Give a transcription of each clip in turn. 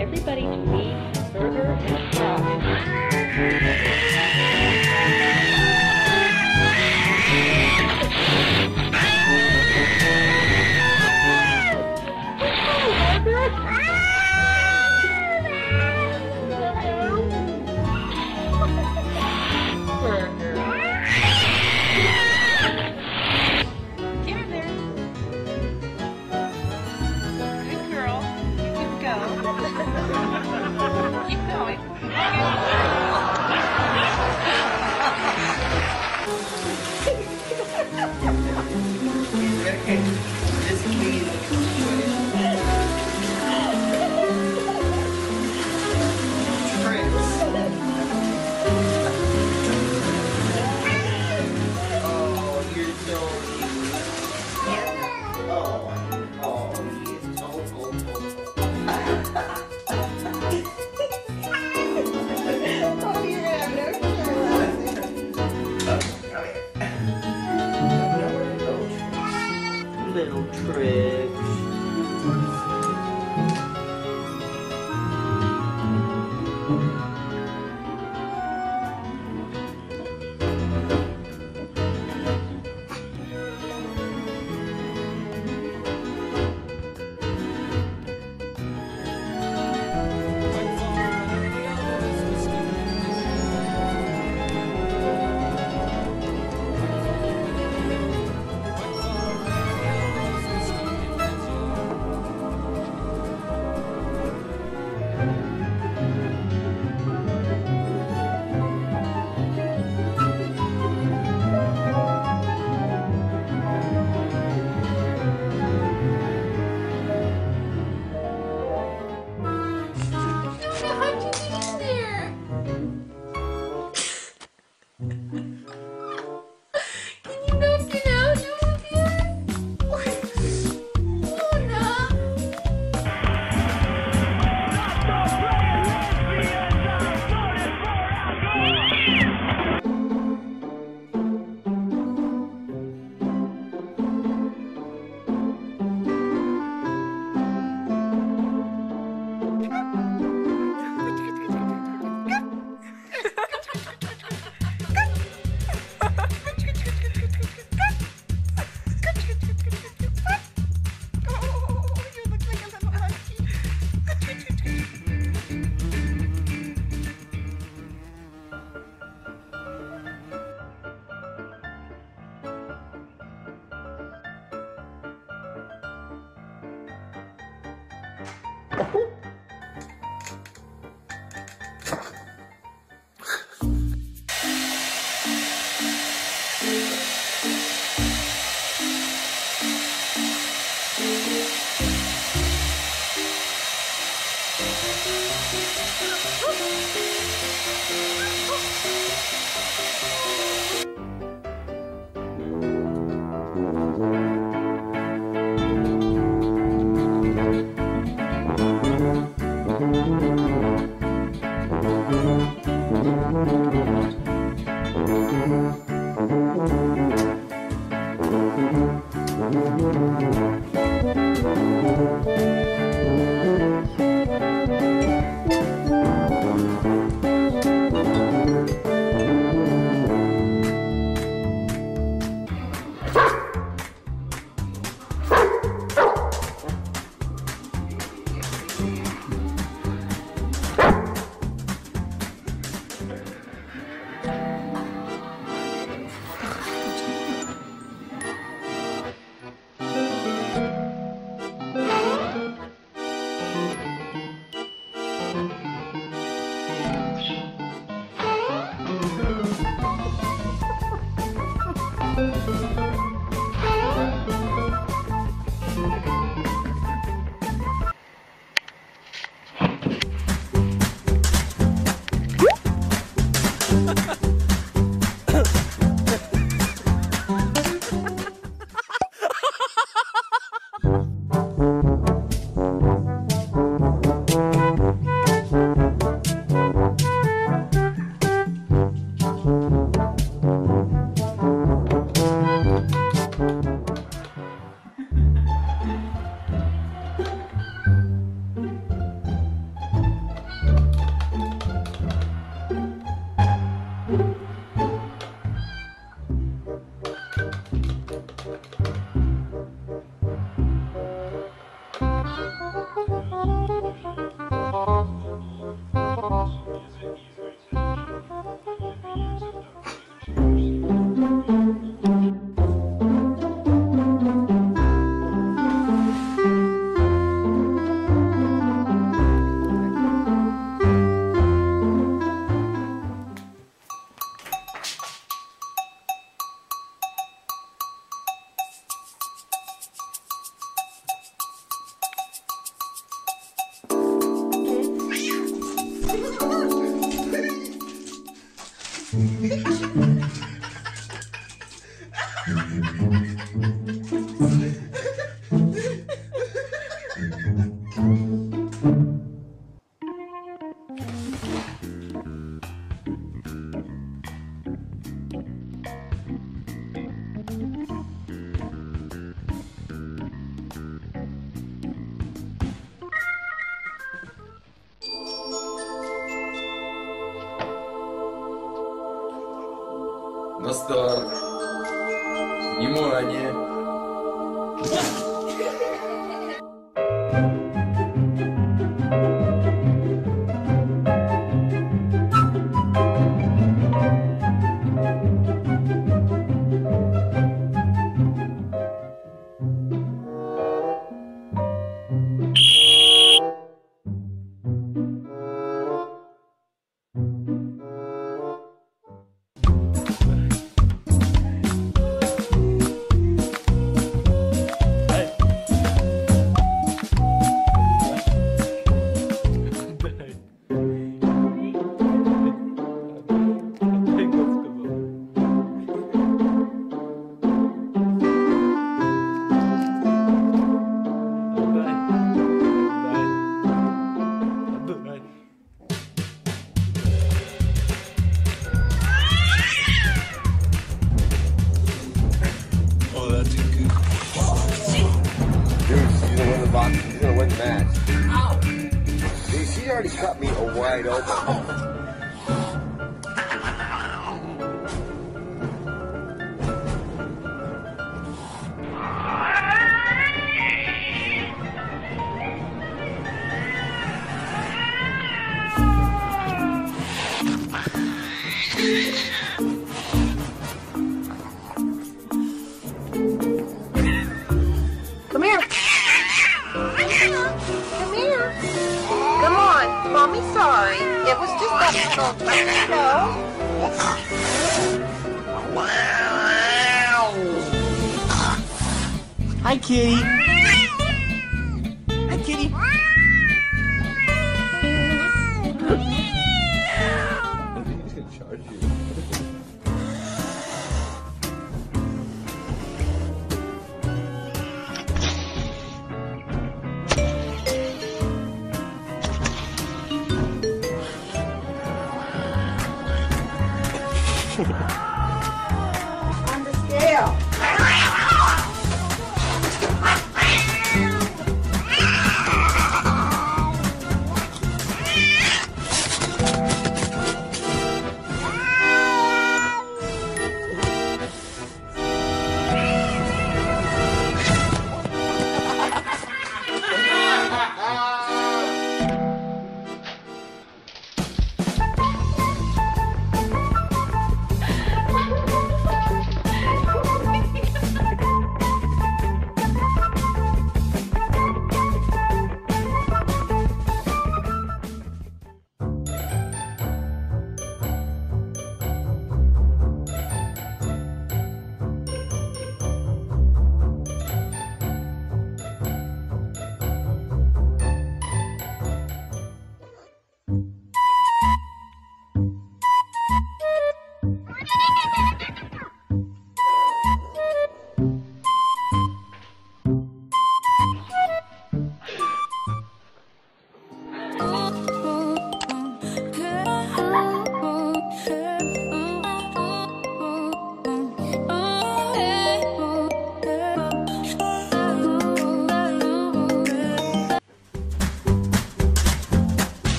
Everybody to meet Burger and Frog. Burger. Come here, Bear. Good girl. You can go. Keep going. Okay. Just leave. Prince. Oh, you're so cute. Oh, he is so cool. Little tricks. Растар. Внимание. Already cut me wide open. Come here. Come here. Come on, Mommy, sorry. It was just that little, you know. Wow. Hi, kitty. Hi, kitty. I think he's gonna charge you. On the scale.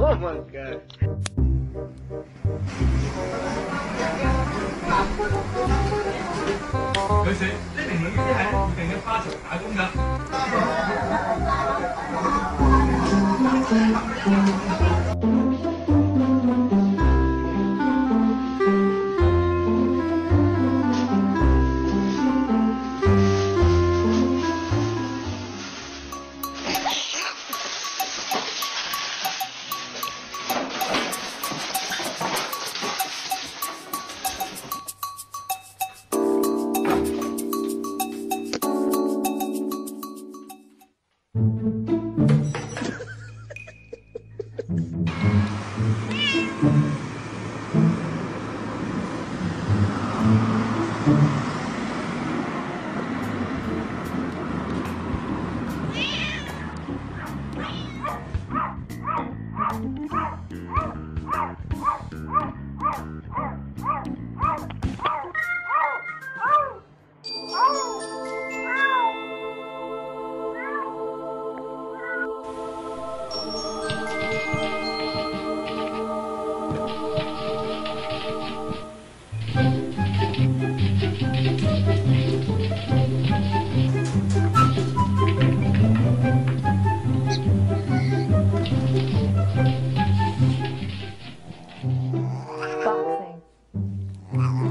Oh my God.佢食，即係明明呢啲係固定嘅花槽打工㗎。Boxing.